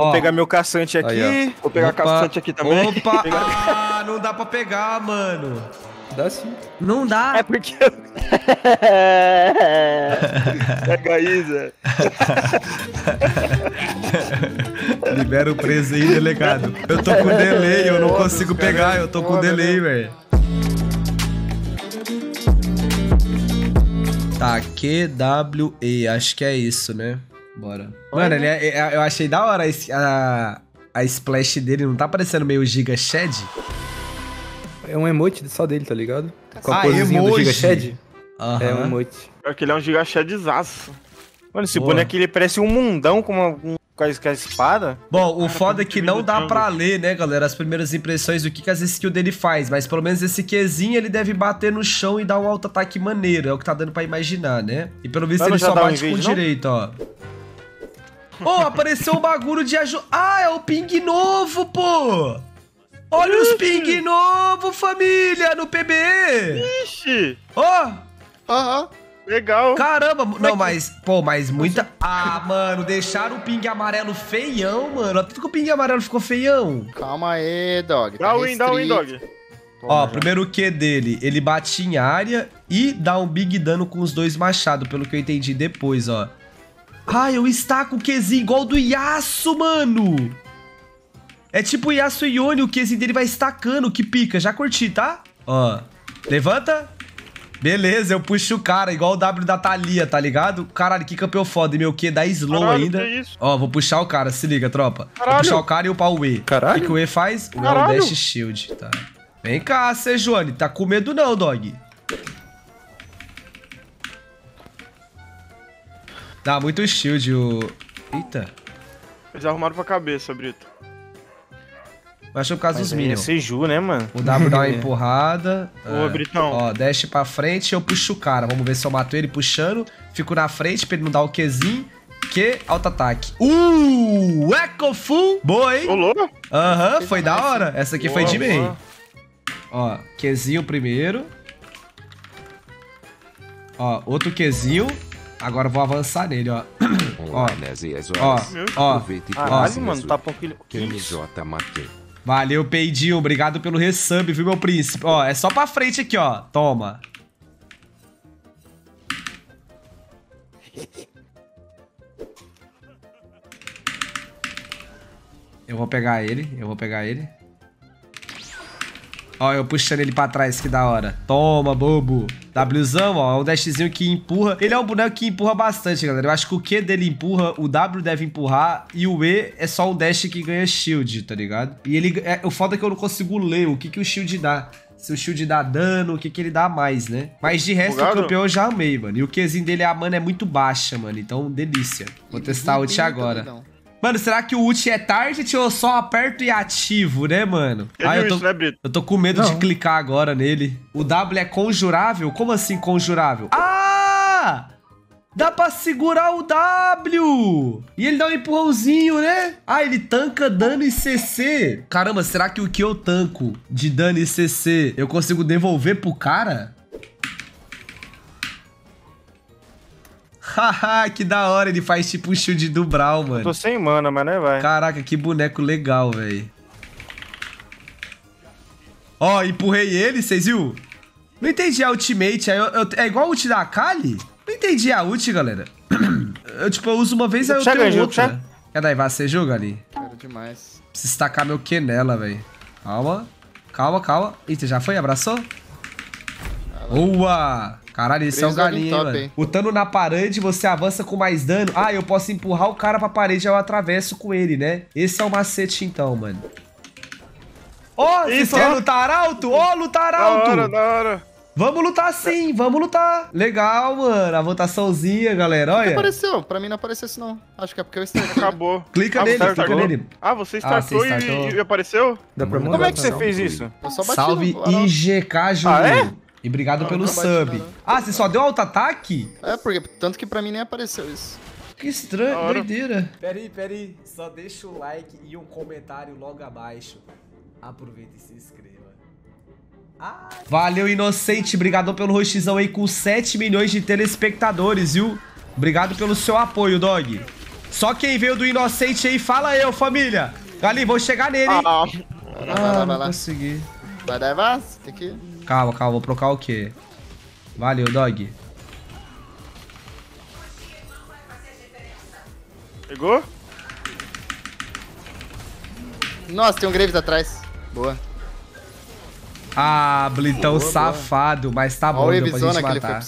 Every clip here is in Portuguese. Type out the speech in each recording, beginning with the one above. Vou pegar meu K'Sante aqui. Aí, vou pegar K'Sante aqui também. Opa! Ah, não dá pra pegar, mano. Dá sim. Não dá. É porque... Pega aí, Zé. Libera o preso aí, delegado. Eu tô com delay, eu não consigo pegar. Eu tô com delay, velho. Tá, QWE, acho que é isso, né? Bora. Mano, ele é, eu achei da hora a splash dele. Não tá parecendo meio Gigachad? É um emote só dele, tá ligado? Com a posezinha do Gigachad. Uhum. É um emote. Pior que ele é um Gigachadzaço. Mano, esse boneco ele parece um mundão com a espada. Bom, o foda é que não dá pra ler, né, galera? As primeiras impressões do que as skills dele faz. Mas pelo menos esse Qzinho ele deve bater no chão e dar um alto ataque maneiro. É o que tá dando pra imaginar, né? E pelo visto ele só bate com direito, ó. Oh, apareceu um bagulho de ajuda. Ah, é o ping novo, pô! Olha os ping novo, família, no PB! Ixi! Ó! Oh. Aham, legal! Caramba, não, mas... Pô, mas muita... Ah, mano, deixaram o ping amarelo feião, mano. Olha tudo que o ping amarelo ficou feião. Calma aí, dog. Dá o win, dog. Ó, primeiro o Q dele. Ele bate em área e dá um big dano com os dois machados, pelo que eu entendi depois, ó. Ah, eu estaco o Qzinho igual do Yasuo, mano. É tipo Yasuo e Yone, o Qzinho dele vai estacando, que pica. Já curti, tá? Ó, levanta. Beleza, eu puxo o cara, igual o W da Thalia, tá ligado? Caralho, que campeão foda. E meu Q dá slow. Caralho, ainda. Que isso? Ó, vou puxar o cara, se liga, tropa. Caralho. Vou puxar o cara e upar o E. Caralho. O que o E faz? O Dash Shield, tá? Vem cá, Sejuani. Tá com medo não, dog. Dá muito shield, o... Eita. Eles arrumaram pra cabeça, Brito. Acho que é por causa dos minions. É Seju, né, mano? O W dá uma empurrada. Boa, Britão. Ó, dash pra frente e eu puxo o cara. Vamos ver se eu mato ele puxando. Fico na frente pra ele não dar o Qzinho. Q, alto ataque. Eco full. Boa, hein? Rolou? Aham, foi da hora. Essa aqui foi de meio. Ó, Qzinho primeiro. Ó, outro Qzinho. Agora eu vou avançar nele, ó. Mano, tá pouco matei. Valeu, Peidinho. Obrigado pelo resub, viu, meu príncipe? Ó, é só pra frente aqui, ó. Toma. Eu vou pegar ele, eu vou pegar ele. Ó, eu puxando ele pra trás, que da hhora. Toma, bobo. Wzão, ó, é um dashzinho que empurra. Ele é um boneco que empurra bastante, galera. Eu acho que o Q dele empurra, o W deve empurrar e o E é só um dash que ganha shield, tá ligado? E ele... o foda é que eu não consigo ler o que o shield dá. Se o shield dá dano, o que ele dá mais, né? Mas de resto, o campeão eu já amei, mano. E o Qzinho dele, a mana é muito baixa, mano. Então, delícia. Vou testar o ult agora. Mano, será que o ult é target ou eu só aperto e ativo, né, mano? Ah, eu tô com medo de clicar agora nele. O W é conjurável? Como assim conjurável? Ah! Dá pra segurar o W! E ele dá um empurrãozinho, né? Ah, ele tanca dano e CC. Caramba, será que o que eu tanco de dano e CC eu consigo devolver pro cara? Haha, que da hora, ele faz tipo um shield do Braum, mano. Eu tô sem mana, mas não vai. Caraca, que boneco legal, velho. Ó, empurrei ele, vocês viram? Não entendi a ultimate. É igual a ult da Kali? Não entendi a ult, galera. Eu uso uma vez, aí eu tenho outra. Quer daivar, você joga ali? Quero demais. Preciso tacar meu Q nela, velho. Calma, calma, calma. Eita, já foi? Abraçou? Boa! Caralho, esse é um galinho, top, mano. Hein? O Tano na parede, você avança com mais dano. Ah, eu posso empurrar o cara pra parede, aí eu atravesso com ele, né? Esse é o macete, então, mano. Ó, vocês querem lutar alto? Ó, lutar alto! Da hora, da hora. Vamos lutar sim, vamos lutar. Legal, mano. A votaçãozinha, galera, olha. Não apareceu, pra mim não apareceu isso, não. Acho que é porque eu estartei. Acabou. Clica nele, clica nele. Ah, você startou e apareceu? Como é que você fez isso? Eu só bati. Salve IGK Júnior. Ah, é? E obrigado pelo sub. Ah, você só deu auto-ataque? É, porque tanto que pra mim nem apareceu isso. Que estranho, doideira. Peraí. Só deixa o like e um comentário logo abaixo. Aproveita e se inscreva. Valeu, Inocente. Obrigado pelo roxizão aí com 7 milhões de telespectadores, viu? Obrigado pelo seu apoio, dog. Só quem veio do inocente aí, fala eu, família. Gali, vou chegar nele, hein? Vai lá. Consegui. Vai dar vaz? Tem que... Calma, vou trocar o quê? Valeu, dog. Pegou? Nossa, tem um Graves atrás. Boa. Ah, Blitão boa, safado, boa. Mas tá bom, ó, deu pra gente matar.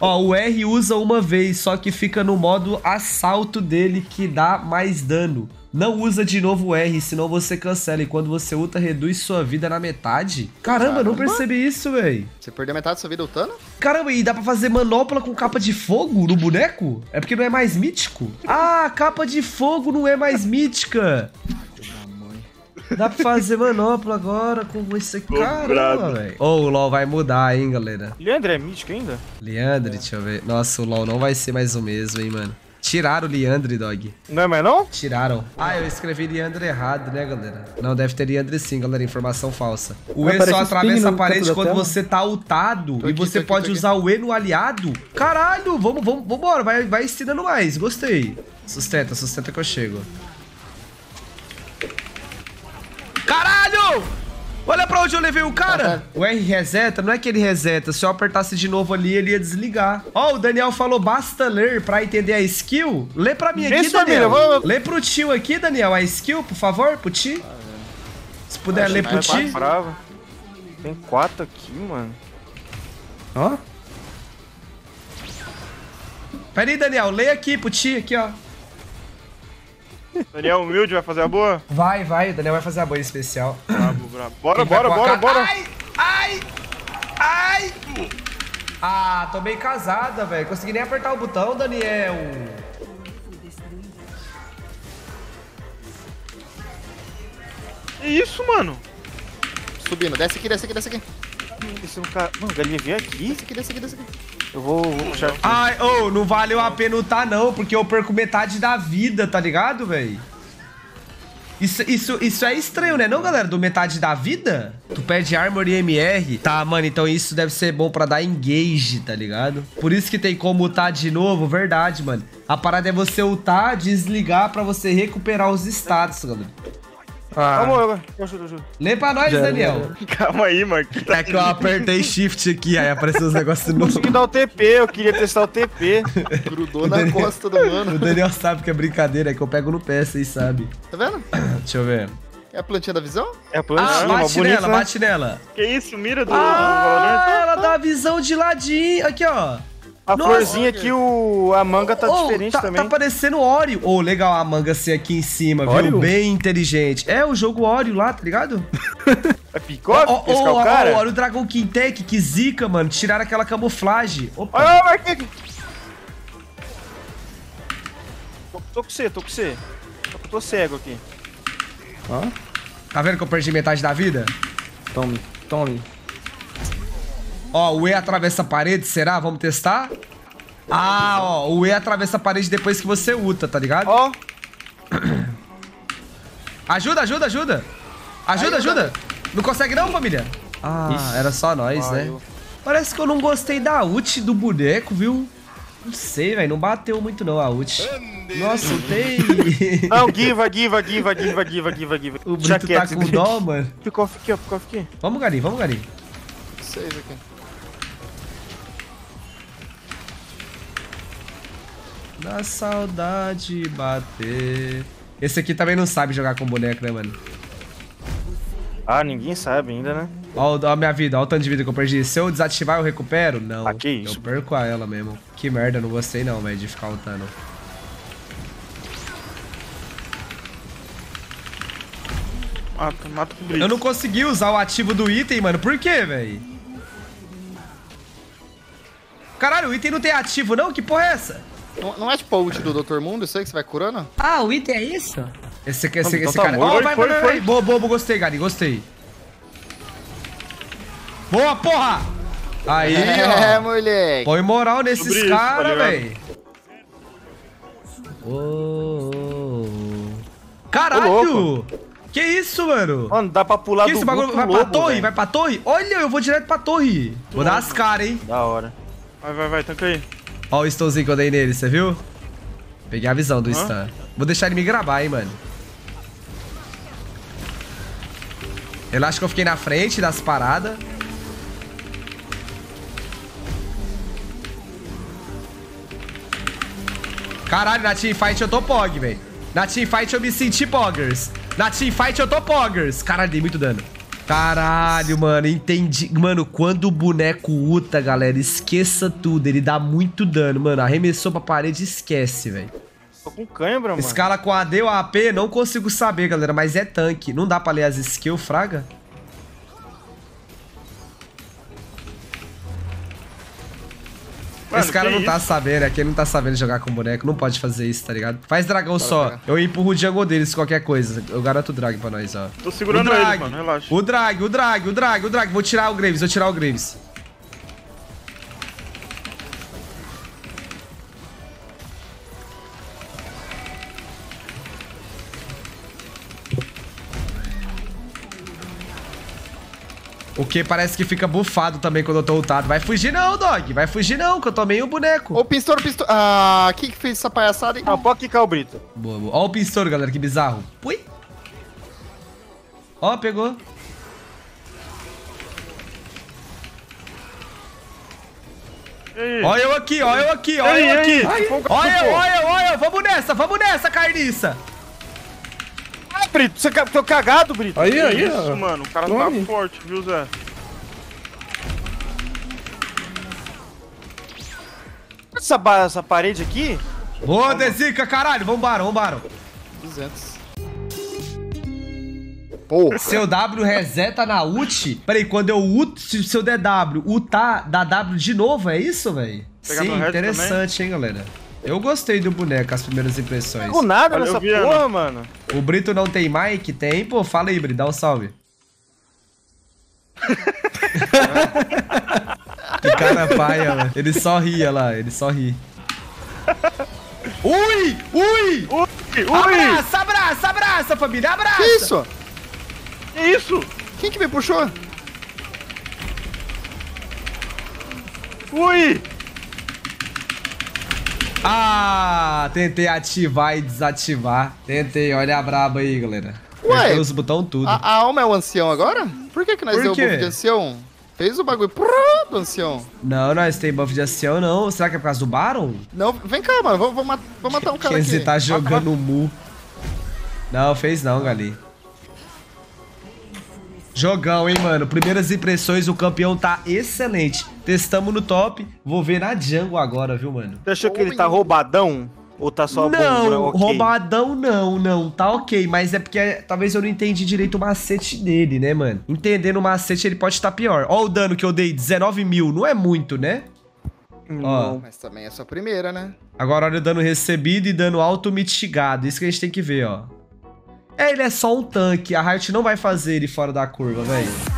Ó, o R usa uma vez, só que fica no modo assalto dele, que dá mais dano. Não usa de novo o R, senão você cancela. E quando você ulta, reduz sua vida na metade. Caramba, não percebi isso, véi. Você perdeu metade da sua vida ultando? Caramba, e dá pra fazer manopla com capa de fogo no boneco? É porque não é mais mítico? Ah, capa de fogo não é mais mítica. Dá pra fazer manopla agora com esse cara, velho. Ô, o LoL vai mudar, hein, galera. Leandro é mítico ainda? Leandro, deixa eu ver. Nossa, o LoL não vai ser mais o mesmo, hein, mano. Tiraram o Leandro, dog. Não é mais não? Tiraram. Ah, eu escrevi Leandro errado, né, galera? Não, deve ter Leandro sim, galera. Informação falsa. O E só atravessa a parede quando você tá ultado. E você pode usar o E no aliado. Caralho, vambora. Vai ensinando mais. Gostei. Sustenta que eu chego. Caralho! Olha pra onde eu levei o cara. O R reseta, não é que ele reseta. Se eu apertasse de novo ali, ele ia desligar. Ó, o Daniel falou, basta ler pra entender a skill. Lê pra mim aqui, isso, Daniel. Família, lê pro tio aqui, Daniel. A skill, por favor, pro ti. Se puder ler pro ti. Tem 4 aqui, mano. Ó. Pera aí, Daniel. Lê aqui pro ti, aqui, ó. Daniel humilde vai fazer a boa? Vai, o Daniel vai fazer a boa especial. Brabo. Bora. Ai! Ah, tô meio casada, velho. Consegui nem apertar o botão, Daniel. Que isso, mano? Subindo, desce aqui. Mano, galinha veio aqui. Desce aqui. Eu vou puxar aqui. Ai, ô, não valeu a pena lutar não, porque eu perco metade da vida, tá ligado, velho? Isso é estranho, né não, galera? Do metade da vida? Tu perde armor e MR. Tá, mano, então isso deve ser bom pra dar engage, tá ligado? Por isso que tem como ultar de novo, verdade, mano. A parada é você ultar, desligar pra você recuperar os status, galera. Calma, eu ajudo. Lê pra nós, Daniel. Calma aí, mano. É que eu apertei shift aqui, aí apareceu os negócios novos. Eu consegui dar o TP, eu queria testar o TP. Grudou na costa do mano. O Daniel sabe que é brincadeira, é que eu pego no pé, vocês sabem. Tá vendo? Deixa eu ver. É a plantinha da visão? É a plantinha. Ah, bate bonita, nela, né? Bate nela. Que isso, mira do... Ah, ela dá a visão de ladinho. Aqui, ó. A nossa, florzinha aqui, a manga tá diferente também. Tá parecendo Oreo. Ô, legal a manga ser aqui em cima, Oreo? Viu? Bem inteligente. É, o jogo Oreo lá, tá ligado? É picote? Olha o Dragon Kintek, que zica, mano. Tiraram aquela camuflagem. Opa. Olha, tô com você. Tô cego aqui. Ah? Tá vendo que eu perdi metade da vida? Tome. Ó, o E atravessa a parede, será? Vamos testar? Ah, ó, o E atravessa a parede depois que você ulta, tá ligado? Ó. Ajuda. Não consegue não, família? Ah, ixi, era só nós, né? Parece que eu não gostei da ult do boneco, viu? Não sei, velho, não bateu muito não a ult. Nossa, ultei. Não, give. O Brito tá com dó, mano. Ficou aqui. Vamos, Gari. Seis aqui. Na saudade bater. Esse aqui também não sabe jogar com boneco, né, mano? Ah, ninguém sabe ainda, né? Ó a minha vida, ó o tanto de vida que eu perdi. Se eu desativar, eu recupero? Não. Ah, que isso? Eu perco a ela mesmo. Que merda, não gostei não, velho, de ficar ultando. Mata o Blitz. Eu não consegui usar o ativo do item, mano. Por quê, velho? Caralho, o item não tem ativo não? Que porra é essa? Não é tipo a ult do Dr. Mundo, isso aí que você vai curando? Ah, o item é isso? Esse cara... Ó, vai. Boa, gostei, Gari, gostei. Boa, porra! Aí, ó. Moleque. Põe moral nesses caras, velho. Caralho! Que isso, mano? Mano, dá pra pular do... Que isso, bagulho? Vai pra torre? Olha, eu vou direto pra torre. Vou dar as caras, hein? Da hora. Vai, tanca aí. Ó o stunzinho que eu dei nele, você viu? Peguei a visão do stun. Vou deixar ele me gravar, hein, mano. Eu acho que eu fiquei na frente das paradas. Caralho, na teamfight eu tô pog, velho. Na teamfight eu me senti poggers. Na teamfight eu tô poggers. Caralho, dei muito dano. Caralho, mano, entendi. Mano, quando o boneco ulta, galera, esqueça tudo. Ele dá muito dano, mano. Arremessou pra parede, esquece, velho. Tô com cãibra, mano. Escala com AD ou AP, não consigo saber, galera. Mas é tanque. Não dá pra ler as skills, fraga? Mano, esse cara não tá sabendo, é que ele não tá sabendo jogar com boneco. Não pode fazer isso, tá ligado? Faz dragão só. Eu empurro o jungle deles, qualquer coisa. Eu garanto o drag pra nós, ó. Tô segurando ele, mano. Relaxa. O drag. Vou tirar o Graves. O que parece que fica bufado também quando eu tô ultado. Vai fugir não, dog. Vai fugir não, que eu tomei o boneco. Ó o pintor, pintor. Ah, quem que fez essa palhaçada, hein? Ah, pode quicar o Brito. Boa, boa. Ó o pintor, galera, que bizarro. Pui. Ó, pegou. Ó eu aqui. Olha eu. Vamos nessa, carniça. Brito, você tá cagado, Brito. Aí. Isso, mano. O cara tá forte, viu, Zé? Essa parede aqui... Boa, Dezica, caralho. Vamos, Baron. 200. Porra. Seu W reseta na ult? Peraí, quando eu ult, se eu der W, ultar, dá W de novo, é isso, velho? Sim, interessante, também, hein, galera. Eu gostei do boneco, as primeiras impressões. Não nada nessa porra, mano. O Brito não tem mic? Tem, pô. Fala aí, Brito. Dá um salve. Que cara paia, mano. Ele só ria lá. Ele só ri. Ui! Abraça, família. Abraça! Que isso? Quem que me puxou? Ui! Ah, tentei ativar e desativar. Olha a braba aí, galera. Ué, os botões tudo. A alma é o ancião agora? Por que nós deu buff de ancião? Fez o bagulho do ancião. Não, nós tem buff de ancião, não. Será que é por causa do Baron? Não, vem cá, mano. Vou matar um cara aqui. Você tá jogando mu. Não, fez não, Gali. Jogão, hein, mano. Primeiras impressões, o campeão tá excelente. Testamos no top. Vou ver na jungle agora, viu, mano? Você achou que ele tá roubadão? Ou tá só bom? Não, okay? Roubadão não. Tá ok, mas é porque talvez eu não entendi direito o macete dele, né, mano? Entendendo o macete, ele pode estar pior. Ó o dano que eu dei, 19 mil. Não é muito, né? Não, ó. Mas também é só a primeira, né? Agora olha o dano recebido e dano alto mitigado. Isso que a gente tem que ver, ó. É, ele é só um tanque. A Riot não vai fazer ele fora da curva, velho.